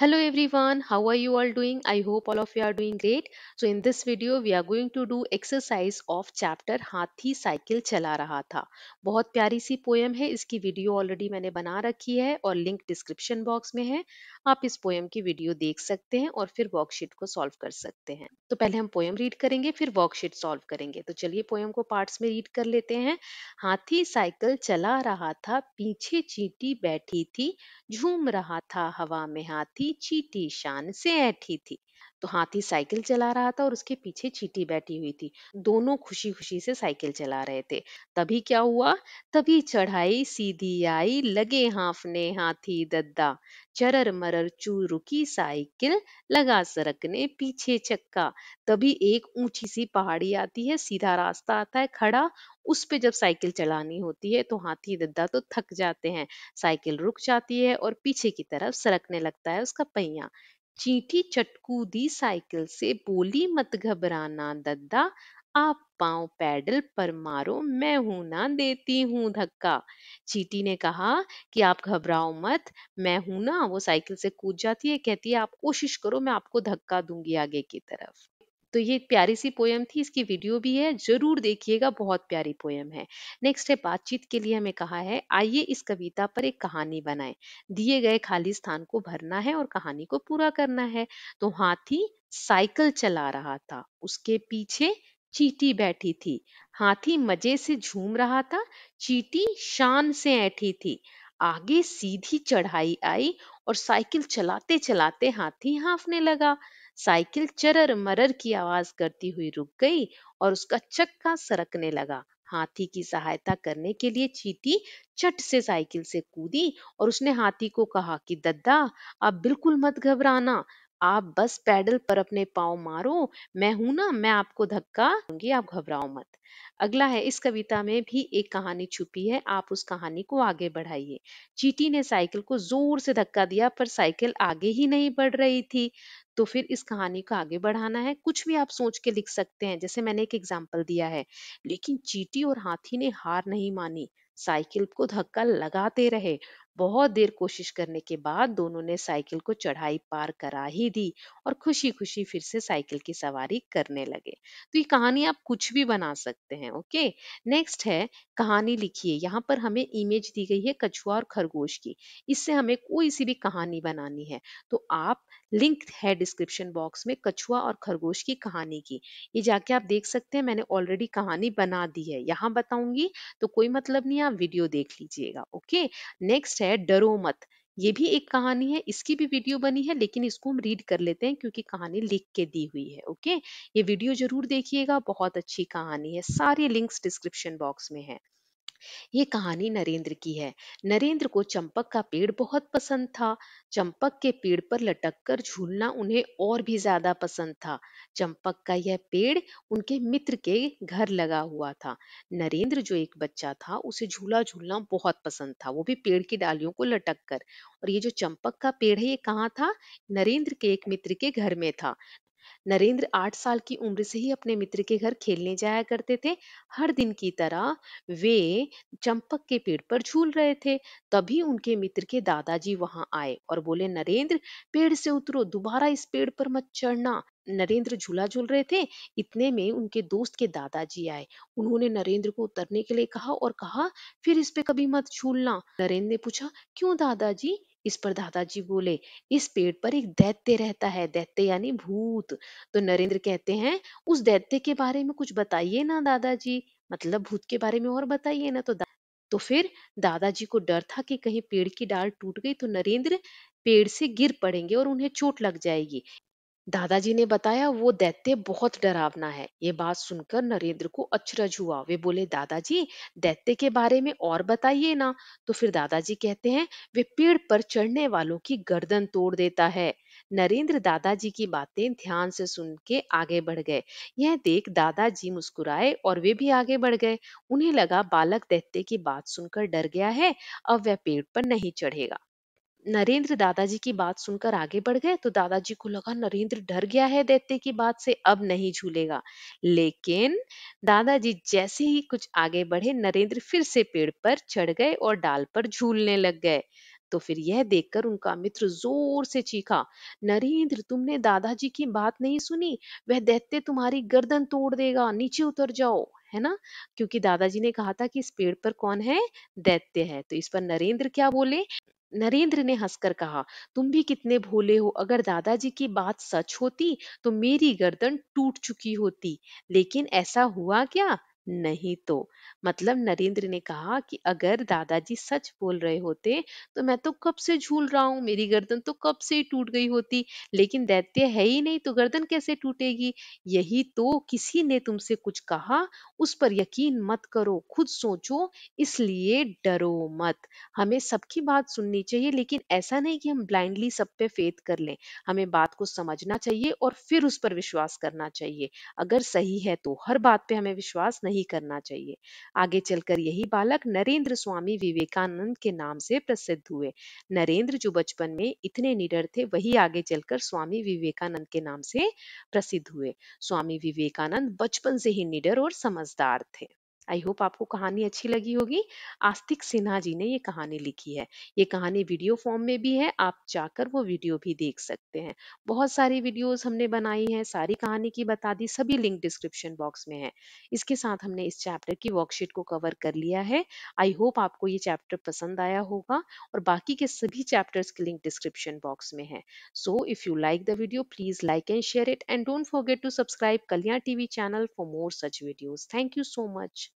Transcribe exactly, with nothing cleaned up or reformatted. Hello everyone, how are you all doing? I hope all of you are doing great. So in this video we are going to do exercise of chapter हाथी cycle चला रहा था. बहुत प्यारी सी poem है, इसकी video already मैंने बना रखी है और लिंक डिस्क्रिप्शन बॉक्स में है. आप इस पोएम की वीडियो देख सकते हैं और फिर वर्कशीट को सॉल्व कर सकते हैं. तो पहले हम पोएम रीड करेंगे फिर वर्कशीट सॉल्व करेंगे. तो चलिए पोएम को पार्ट्स में रीड कर लेते हैं. हाथी साइकिल चला रहा था, पीछे चींटी बैठी थी, झूम रहा था हवा में हाथी, चींटी शान से ऐठी थी. तो हाथी साइकिल चला रहा था और उसके पीछे चींटी बैठी हुई थी. दोनों खुशी खुशी से साइकिल चला रहे थे. तभी क्या हुआ? तभी चढ़ाई सीधी आई, लगे हांफने हाथी दद्दा, चरर मरर चू रुकी साइकिल, लगा सरकने पीछे चक्का. तभी एक ऊंची सी पहाड़ी आती है, सीधा रास्ता आता है खड़ा, उस पे जब साइकिल चलानी होती है तो हाथी दद्दा तो थक जाते हैं. साइकिल रुक जाती है और पीछे की तरफ सरकने लगता है उसका पहिया. चींटी चटकू दी साइकिल से, बोली मत घबराना दद्दा, आप पाँव पैडल पर मारो, मैं हूं ना देती हूं धक्का. चींटी ने कहा कि आप घबराओ मत, मैं हूं ना. वो साइकिल से कूद जाती है, कहती है आप कोशिश करो, मैं आपको धक्का दूंगी आगे की तरफ. तो ये प्यारी सी पोएम थी, इसकी वीडियो भी है, जरूर देखिएगा, बहुत प्यारी पोएम है. नेक्स्ट है बातचीत के लिए हमें कहा है आइए इस कविता पर एक कहानी बनाएं. दिए गए खाली स्थान को भरना है और कहानी को पूरा करना है. तो हाथी साइकिल चला रहा था, उसके पीछे चींटी बैठी थी. हाथी मजे से झूम रहा था, चींटी शान से ऐठी थी. आगे सीधी चढ़ाई आई और साइकिल चलाते चलाते हाथी हांफने लगा. साइकिल चरर मरर की आवाज करती हुई रुक गई और उसका चक्का सरकने लगा. हाथी की सहायता करने के लिए चींटी चट से साइकिल से कूदी और उसने हाथी को कहा कि दद्दा आप बिल्कुल मत घबराना, आप बस पैडल पर अपने पाँव मारो, मैं हूं ना, मैं आपको धक्का दूंगी, आप घबराओ मत. अगला है इस कविता में भी एक कहानी छुपी है, आप उस कहानी को आगे बढ़ाइए. चींटी ने साइकिल को जोर से धक्का दिया पर साइकिल आगे ही नहीं बढ़ रही थी. तो फिर इस कहानी को आगे बढ़ाना है. कुछ भी आप सोच के लिख सकते हैं, जैसे मैंने एक एग्जाम्पल दिया है. लेकिन चींटी और हाथी ने हार नहीं मानी, साइकिल को धक्का लगाते रहे. बहुत देर कोशिश करने के बाद दोनों ने साइकिल को चढ़ाई पार करा ही दी और खुशी खुशी फिर से साइकिल की सवारी करने लगे. तो ये कहानी आप कुछ भी बना सकते हैं. ओके, नेक्स्ट है कहानी लिखिए. यहाँ पर हमें इमेज दी गई है कछुआ और खरगोश की, इससे हमें कोई सी भी कहानी बनानी है. तो आप लिंक है डिस्क्रिप्शन बॉक्स में कछुआ और खरगोश की कहानी की, ये जाके आप देख सकते हैं. मैंने ऑलरेडी कहानी बना दी है, यहाँ बताऊंगी तो कोई मतलब नहीं, आप वीडियो देख लीजिएगा. ओके, नेक्स्ट है डरो मत. ये भी एक कहानी है, इसकी भी वीडियो बनी है, लेकिन इसको हम रीड कर लेते हैं क्योंकि कहानी लिख के दी हुई है. ओके, ये वीडियो जरूर देखिएगा, बहुत अच्छी कहानी है, सारे लिंक्स डिस्क्रिप्शन बॉक्स में है. ये कहानी नरेंद्र की है. नरेंद्र को चंपक का पेड़ बहुत पसंद था. चंपक के पेड़ पर लटककर झूलना उन्हें और भी ज्यादा पसंद था. चंपक का यह पेड़ उनके मित्र के घर लगा हुआ था. नरेंद्र जो एक बच्चा था, उसे झूला झूलना बहुत पसंद था, वो भी पेड़ की डालियों को लटक कर. और ये जो चंपक का पेड़ है, ये कहाँ था? नरेंद्र के एक मित्र के घर में था. नरेंद्र आठ साल की उम्र से ही अपने मित्र के घर खेलने जाया करते थे. हर दिन की तरह वे चंपक के पेड़ पर झूल रहे थे. तभी उनके मित्र के दादाजी वहां आए और बोले, नरेंद्र पेड़ से उतरो, दोबारा इस पेड़ पर मत चढ़ना. नरेंद्र झूला झूल रहे थे, इतने में उनके दोस्त के दादाजी आए. उन्होंने नरेंद्र को उतरने के लिए कहा और कहा फिर इस पे कभी मत झूलना. नरेंद्र ने पूछा, क्यों दादाजी? इस पर दादाजी बोले, इस पेड़ पर एक दैत्य रहता है, दैत्य यानी भूत. तो नरेंद्र कहते हैं, उस दैत्य के बारे में कुछ बताइए ना दादाजी, मतलब भूत के बारे में और बताइए ना. तो तो फिर दादाजी को डर था कि कहीं पेड़ की डाल टूट गई तो नरेंद्र पेड़ से गिर पड़ेंगे और उन्हें चोट लग जाएगी. दादाजी ने बताया, वो दैत्य बहुत डरावना है. ये बात सुनकर नरेंद्र को अचरज हुआ. वे बोले, दादाजी दैत्य के बारे में और बताइए ना. तो फिर दादाजी कहते हैं, वे पेड़ पर चढ़ने वालों की गर्दन तोड़ देता है. नरेंद्र दादाजी की बातें ध्यान से सुन के आगे बढ़ गए. यह देख दादाजी मुस्कुराए और वे भी आगे बढ़ गए. उन्हें लगा बालक दैत्य की बात सुनकर डर गया है, अब वह पेड़ पर नहीं चढ़ेगा. नरेंद्र दादाजी की बात सुनकर आगे बढ़ गए. तो दादाजी को लगा नरेंद्र डर गया है दैत्य की बात से, अब नहीं झूलेगा. लेकिन दादाजी जैसे ही कुछ आगे बढ़े, नरेंद्र फिर से पेड़ पर चढ़ गए और डाल पर झूलने लग गए. तो फिर यह देखकर उनका मित्र जोर से चीखा, नरेंद्र तुमने दादाजी की बात नहीं सुनी, वह दैत्य तुम्हारी गर्दन तोड़ देगा, नीचे उतर जाओ, है ना। क्योंकि दादाजी ने कहा था कि इस पेड़ पर कौन है, दैत्य है। तो इस पर नरेंद्र क्या बोले, नरेंद्र ने हंसकर कहा, तुम भी कितने भोले हो, अगर दादाजी की बात सच होती तो मेरी गर्दन टूट चुकी होती, लेकिन ऐसा हुआ क्या, नहीं। तो मतलब नरेंद्र ने कहा कि अगर दादाजी सच बोल रहे होते तो मैं तो कब से झूल रहा हूँ, मेरी गर्दन तो कब से ही टूट गई होती, लेकिन दैत्य है ही नहीं तो गर्दन कैसे टूटेगी। यही तो, किसी ने तुमसे कुछ कहा उस पर यकीन मत करो, खुद सोचो, इसलिए डरो मत। हमें सबकी बात सुननी चाहिए, लेकिन ऐसा नहीं कि हम ब्लाइंडली सब पे फेथ कर लें। हमें बात को समझना चाहिए और फिर उस पर विश्वास करना चाहिए। अगर सही है तो हर बात पे हमें विश्वास ही करना चाहिए। आगे चलकर यही बालक नरेंद्र स्वामी विवेकानंद के नाम से प्रसिद्ध हुए। नरेंद्र जो बचपन में इतने निडर थे, वही आगे चलकर स्वामी विवेकानंद के नाम से प्रसिद्ध हुए। स्वामी विवेकानंद बचपन से ही निडर और समझदार थे। आई होप आपको कहानी अच्छी लगी होगी। आस्तिक सिन्हा जी ने ये कहानी लिखी है। ये कहानी वीडियो फॉर्म में भी है, आप जाकर वो वीडियो भी देख सकते हैं। बहुत सारी वीडियोस हमने बनाई हैं, सारी कहानी की बता दी, सभी लिंक डिस्क्रिप्शन बॉक्स में है। इसके साथ हमने इस चैप्टर की वर्कशीट को कवर कर लिया है। आई होप आपको ये चैप्टर पसंद आया होगा और बाकी के सभी चैप्टर्स के लिंक डिस्क्रिप्शन बॉक्स में है। So if you like the video, please like and share it and don't forget to subscribe Kalyan TV channel for more such videos. Thank you so much.